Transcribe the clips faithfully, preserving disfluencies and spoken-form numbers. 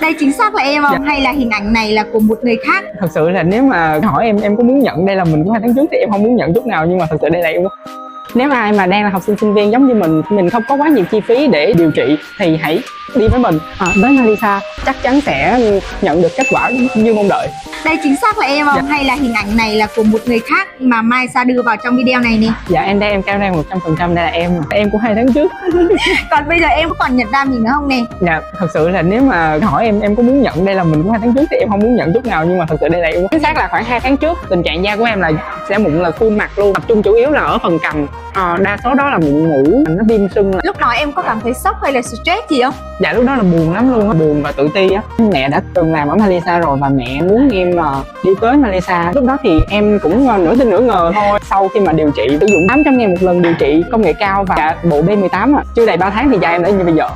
Đây chính xác là em không? Dạ. Hay là hình ảnh này là của một người khác? Thật sự là nếu mà hỏi em em có muốn nhận đây là mình của hai tháng trước thì em không muốn nhận chút nào, nhưng mà thật sự đây là em. Nếu ai mà đang là học sinh sinh viên giống như mình, mình không có quá nhiều chi phí để điều trị thì hãy đi với mình à, với Mailisa chắc chắn sẽ nhận được kết quả như mong đợi. Đây chính xác là em không? Dạ. Hay là hình ảnh này là của một người khác mà Mailisa đưa vào trong video này nè? Dạ em đây, em cao đang một trăm phần trăm đây là em, em của hai tháng trước. Còn bây giờ em có còn nhận ra mình nữa không nè? Dạ thật sự là nếu mà hỏi em em có muốn nhận đây là mình của hai tháng trước thì em không muốn nhận chút nào, nhưng mà thật sự đây là em. Chính xác là khoảng hai tháng trước tình trạng da của em là sẽ mụn là khuôn mặt luôn, tập trung chủ yếu là ở phần cằm. Ờ, đa số đó là mụn mủ, nó viêm sưng là... Lúc đó em có cảm thấy sốc hay là stress gì không? Dạ lúc đó là buồn lắm luôn á, buồn và tự ti á. Mẹ đã từng làm ở Mailisa rồi và mẹ muốn em đi tới Mailisa. Lúc đó thì em cũng nửa tin nửa ngờ thôi. Sau khi mà điều trị sử dụng tám trăm ngàn một lần điều trị công nghệ cao và bộ B mười tám, chưa đầy ba tháng thì da em đã như bây giờ.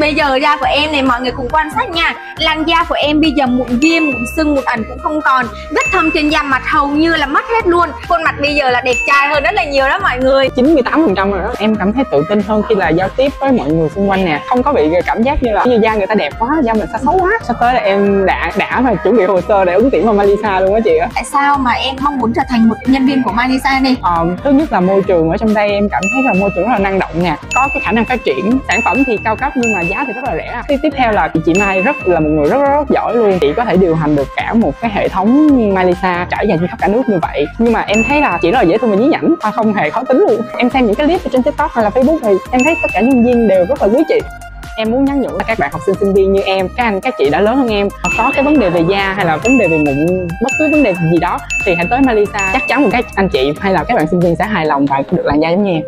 Bây giờ da của em này mọi người cùng quan sát nha, làn da của em bây giờ mụn viêm, mụn sưng, mụn ẩn cũng không còn, vết thâm trên da mặt hầu như là mất hết luôn. Khuôn mặt bây giờ là đẹp trai hơn rất là nhiều đó mọi người. Chín mươi tám phần trăm rồi đó. Em cảm thấy tự tin hơn khi là giao tiếp với mọi người xung quanh nè, không có bị cảm giác như là như da người ta đẹp quá, da mình sao xấu quá. Sắp tới là em đã đã phải chuẩn bị hồ sơ để ứng tuyển vào Mailisa luôn á chị á. Tại sao mà em mong muốn trở thành một nhân viên của Mailisa đi? Ờ, thứ nhất là môi trường ở trong đây em cảm thấy là môi trường rất là năng động nè, có cái khả năng phát triển, sản phẩm thì cao cấp nhưng mà giá thì rất là rẻ. Cái tiếp theo là chị Mai rất là một người rất, rất rất giỏi luôn, chị có thể điều hành được cả một cái hệ thống Mailisa trải dài trên khắp cả nước như vậy. Nhưng mà em thấy là chị rất là dễ thương và nhí nhảnh, không hề khó tính luôn. Em xem những cái clip trên TikTok hay là Facebook thì em thấy tất cả nhân viên đều rất là quý chị. Em muốn nhắn nhủ là các bạn học sinh sinh viên như em, các anh các chị đã lớn hơn em, có cái vấn đề về da hay là vấn đề về mụn, bất cứ vấn đề gì đó thì hãy tới Mailisa, chắc chắn một cái anh chị hay là các bạn sinh viên sẽ hài lòng và được làn da giống như em.